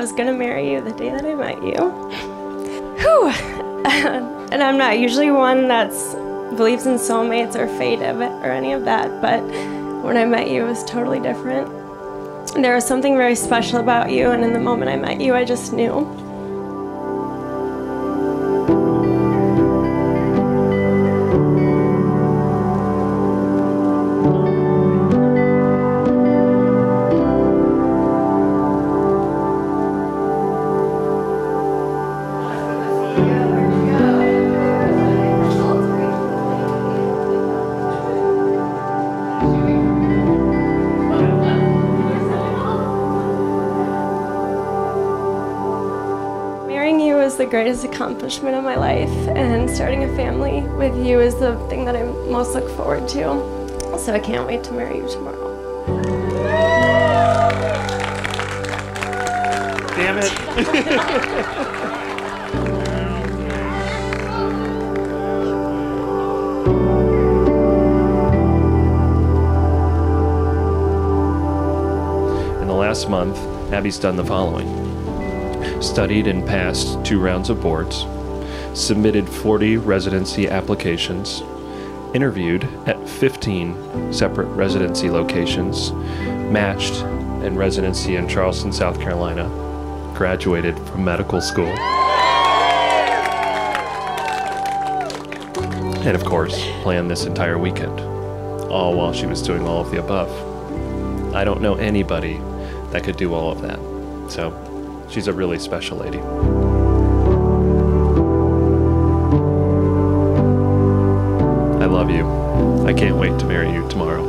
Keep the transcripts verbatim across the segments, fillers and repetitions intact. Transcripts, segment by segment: I was gonna marry you the day that I met you. Whew. And I'm not usually one that's believes in soulmates or fate or any of that, but when I met you, it was totally different. There was something very special about you, and in the moment I met you, I just knew. The greatest accomplishment of my life, and starting a family with you is the thing that I most look forward to. So I can't wait to marry you tomorrow. Damn it. In the last month, Abby's done the following. Studied and passed two rounds of boards, submitted forty residency applications, interviewed at fifteen separate residency locations, matched in residency in Charleston, South Carolina, graduated from medical school, and of course, planned this entire weekend, all while she was doing all of the above. I don't know anybody that could do all of that, so she's a really special lady. I love you. I can't wait to marry you tomorrow.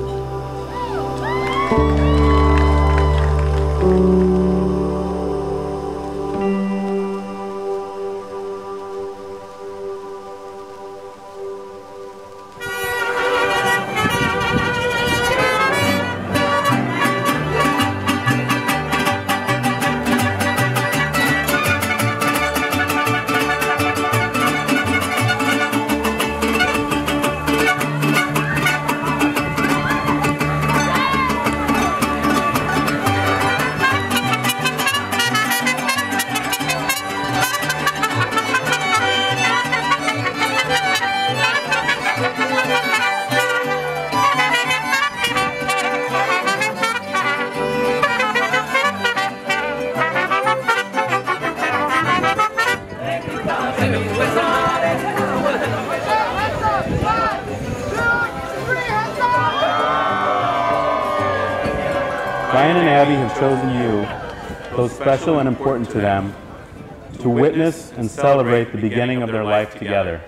Ryan and Abby have chosen you, though special and important to them, to witness and celebrate the beginning of their life together.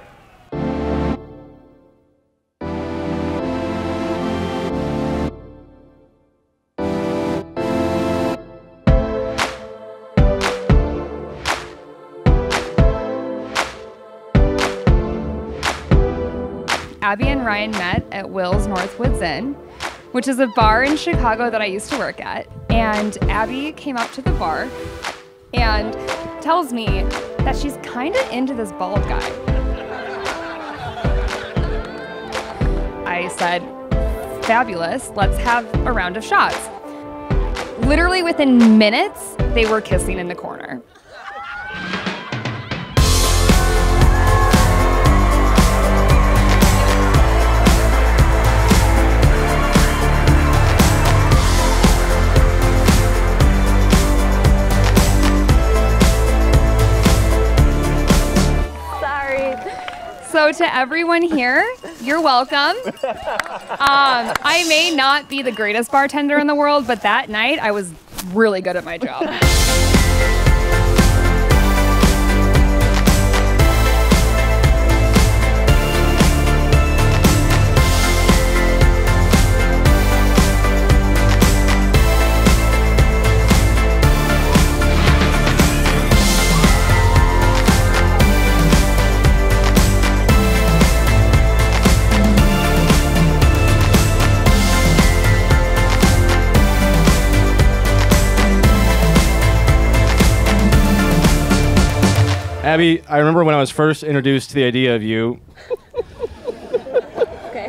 Abby and Ryan met at Will's Northwoods Inn, which is a bar in Chicago that I used to work at. And Abby came up to the bar and tells me that she's kind of into this bald guy. I said, fabulous, let's have a round of shots. Literally within minutes, they were kissing in the corner. So to everyone here, you're welcome. Um, I may not be the greatest bartender in the world, but that night I was really good at my job. Abby, I remember when I was first introduced to the idea of you. Okay.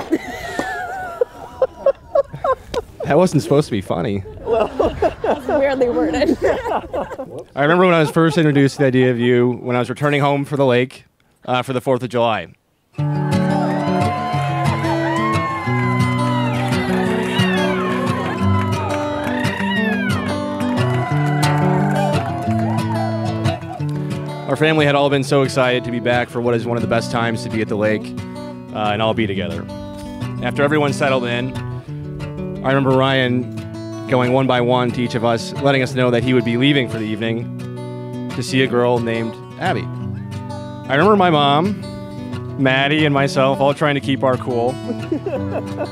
That wasn't supposed to be funny. Well. It's weirdly worded. I remember when I was first introduced to the idea of you when I was returning home for the lake uh, for the fourth of July. Our family had all been so excited to be back for what is one of the best times to be at the lake uh, and all be together. After everyone settled in, I remember Ryan going one by one to each of us, letting us know that he would be leaving for the evening to see a girl named Abby. I remember my mom, Maddie, and myself all trying to keep our cool,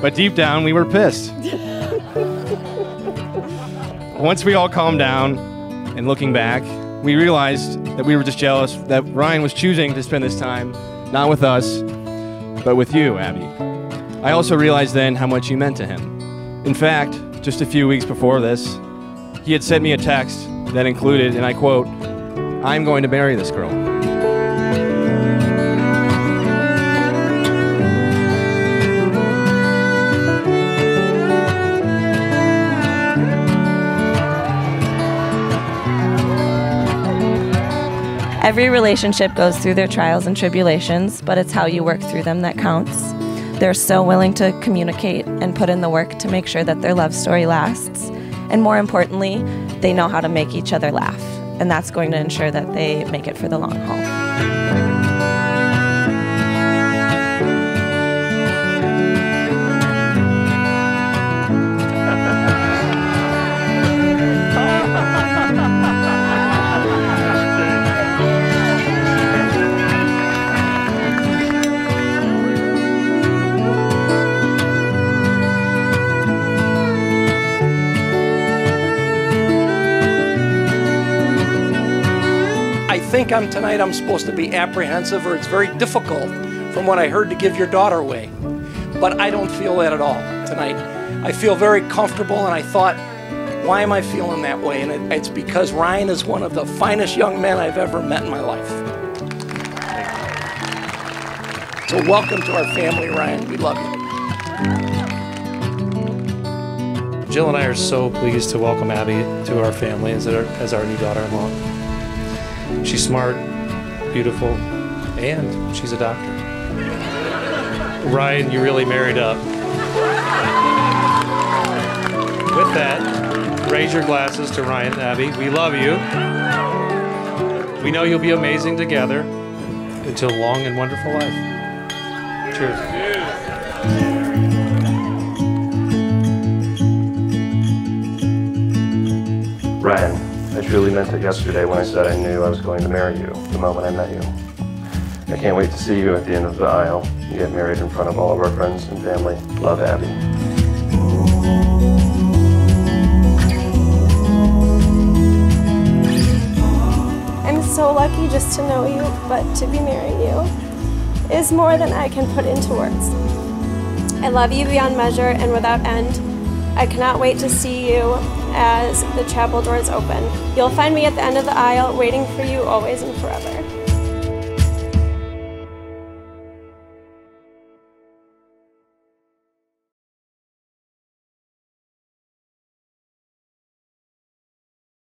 but deep down we were pissed. Once we all calmed down and looking back, we realized that we were just jealous that Ryan was choosing to spend this time, not with us, but with you, Abby. I also realized then how much you meant to him. In fact, just a few weeks before this, he had sent me a text that included, and I quote, "I'm going to marry this girl." Every relationship goes through their trials and tribulations, but it's how you work through them that counts. They're so willing to communicate and put in the work to make sure that their love story lasts. And more importantly, they know how to make each other laugh. And that's going to ensure that they make it for the long haul. I think I'm tonight I'm supposed to be apprehensive, or it's very difficult from what I heard to give your daughter away, but I don't feel that at all tonight. I feel very comfortable, and I thought, why am I feeling that way? And it, it's because Ryan is one of the finest young men I've ever met in my life. So welcome to our family, Ryan. We love you. Jill and I are so pleased to welcome Abby to our family as our, as our new daughter-in-law. She's smart, beautiful, and she's a doctor. Ryan, you really married up. With that, raise your glasses to Ryan and Abby. We love you. We know you'll be amazing together until a long and wonderful life. Cheers. Ryan. I truly meant it yesterday when I said I knew I was going to marry you the moment I met you. I can't wait to see you at the end of the aisle. You get married in front of all of our friends and family. Love, Abby. I'm so lucky just to know you, but to be marrying you is more than I can put into words. I love you beyond measure and without end. I cannot wait to see you as the chapel doors open. You'll find me at the end of the aisle, waiting for you always and forever.